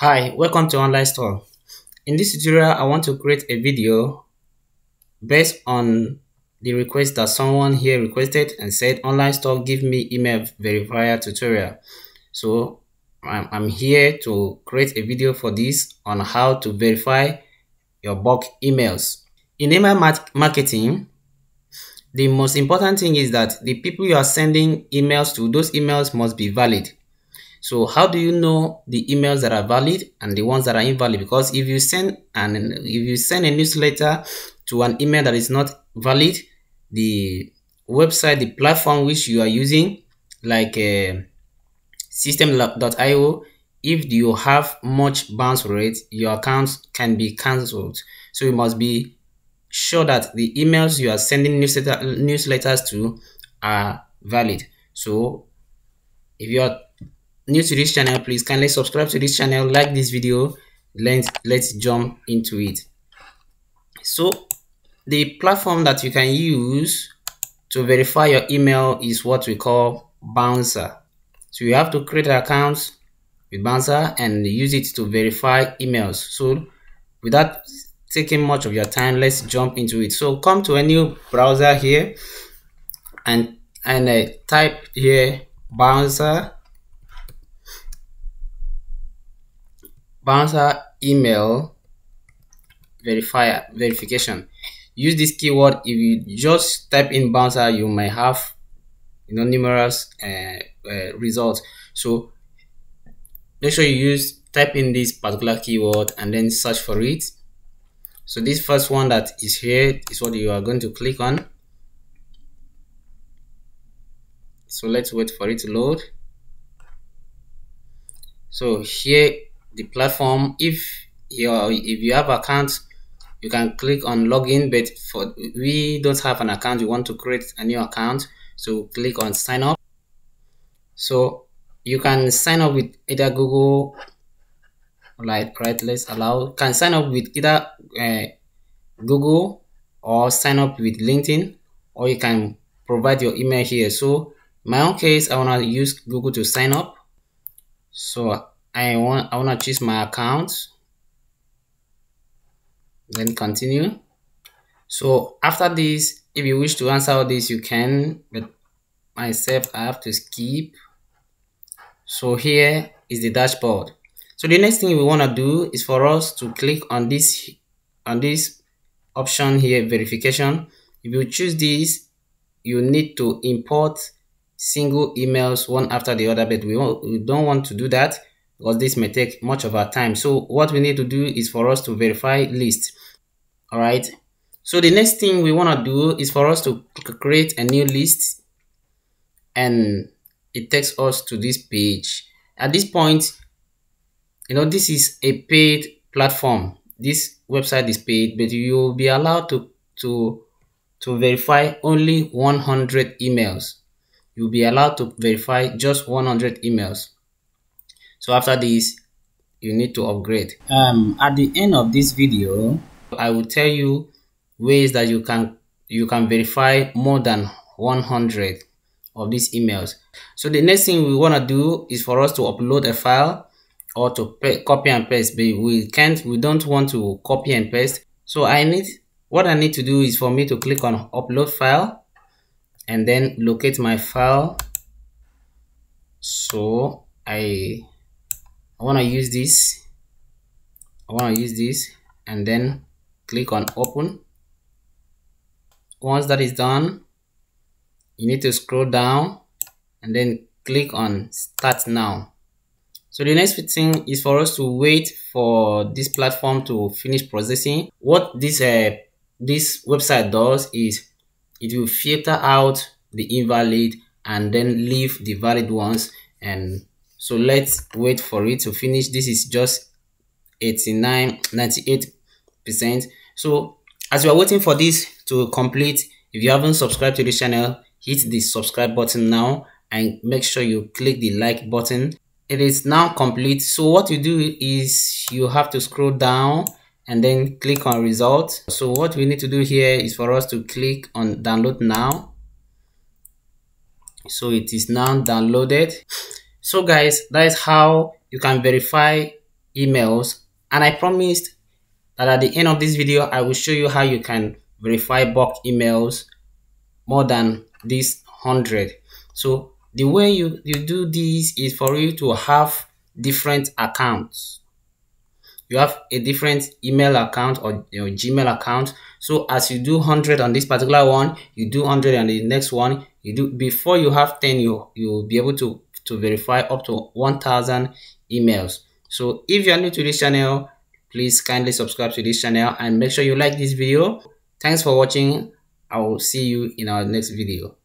Hi, welcome to Online Store. In this tutorial, I want to create a video based on the request that someone here requested and said, Online Store, give me email verifier tutorial. So I'm here to create a video for this on how to verify your bulk emails. In email marketing, the most important thing is that the people you are sending emails to, those emails must be valid. So how do you know the emails that are valid and the ones that are invalid? Because if you send a newsletter to an email that is not valid, the website, the platform which you are using, like system.io, if you have much bounce rate, your account can be cancelled. So you must be sure that the emails you are sending newsletters to are valid. So if you are new to this channel, please kindly subscribe to this channel, like this video. Let's jump into it. So the platform that you can use to verify your email is what we call Bouncer. So you have to create an account with Bouncer and use it to verify emails. So without taking much of your time, let's jump into it. So come to a new browser here and type here Bouncer email verification. Use this keyword. If you just type in Bouncer, you might have numerous results. So make sure you type in this particular keyword and then search for it. So this first one that is here is what you are going to click on. So let's wait for it to load. So here the platform, if you have account, you can click on login, but we don't have an account, we want to create a new account, so click on sign up. So you can sign up with either Google, let's allow, can sign up with either Google or sign up with LinkedIn, or you can provide your email here. So in my own case, I want to use Google to sign up, so I want to choose my account, then continue. So after this, if you wish to answer all this, you can, but myself, I have to skip. So here is the dashboard. So the next thing we want to do is for us to click on this option here, verification. If you choose this, you need to import single emails one after the other, but we don't want to do that, because this may take much of our time. So what we need to do is for us to verify list. All right. So the next thing we want to do is for us to create a new list, and it takes us to this page. At this point, this is a paid platform. This website is paid, but you'll be allowed to verify only 100 emails. You'll be allowed to verify just 100 emails. So after this, you need to upgrade. At the end of this video, I will tell you ways that you can verify more than 100 of these emails. So the next thing we want to do is for us to upload a file or to copy and paste, but we don't want to copy and paste. So what I need to do is for me to click on upload file and then locate my file. So I want to use this. I want to use this and then click on open. Once that is done, you need to scroll down and then click on start now. So the next thing is for us to wait for this platform to finish processing. What this website does is it will filter out the invalid and then leave the valid ones. And so let's wait for it to finish. This is just 98%. So as we are waiting for this to complete, if you haven't subscribed to this channel, hit the subscribe button now and make sure you click the like button. It is now complete. So what you do is you have to scroll down and then click on results. So what we need to do here is for us to click on download now. So it is now downloaded. So guys, that is how you can verify emails, and I promised that at the end of this video, I will show you how you can verify bulk emails more than this 100. So the way you do this is for you to have different accounts. You have a different email account or your Gmail account. So as you do 100 on this particular one, you do 100 on the next one. You do before you have 10, you'll be able to verify up to 1,000 emails. So if you are new to this channel, please kindly subscribe to this channel and make sure you like this video. Thanks for watching. I will see you in our next video.